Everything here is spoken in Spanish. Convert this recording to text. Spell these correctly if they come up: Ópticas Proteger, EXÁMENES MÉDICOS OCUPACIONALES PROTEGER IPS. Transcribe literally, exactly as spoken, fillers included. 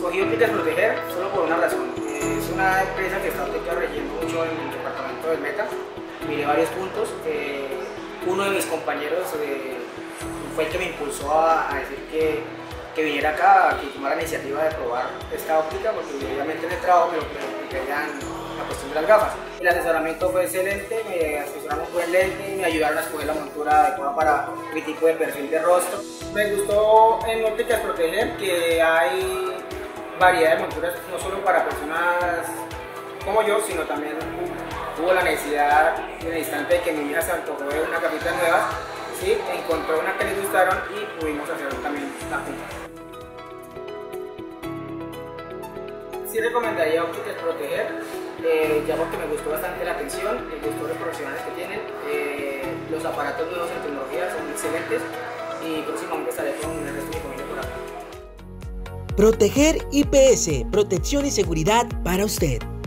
Escogí Ópticas Proteger solo por una razón. Es una empresa que está corrigiendo mucho en el departamento del Meta. Miré varios puntos. Eh, uno de mis compañeros eh, fue el que me impulsó a, a decir que, que viniera acá, que tomara la iniciativa de probar esta óptica, porque obviamente en el trabajo me lo creían la cuestión de las gafas. El asesoramiento fue excelente, me asesoraron un buen lente y me ayudaron a escoger la montura adecuada para mi tipo de perfil de rostro. Me gustó en Ópticas Proteger que hay variedad de monturas, no solo para personas como yo, sino también tuvo la necesidad en el instante de que mi hija se antojó de una capita nueva, ¿sí? Encontró una que les gustaron y pudimos hacer también la junta. Sí recomendaría Ópticas Proteger, eh, ya porque me gustó bastante la atención, me gustó los profesionales que tienen, eh, los aparatos nuevos en tecnología son excelentes y próximamente estaré con el resto de mi familia por acá. Proteger I P S, protección y seguridad para usted.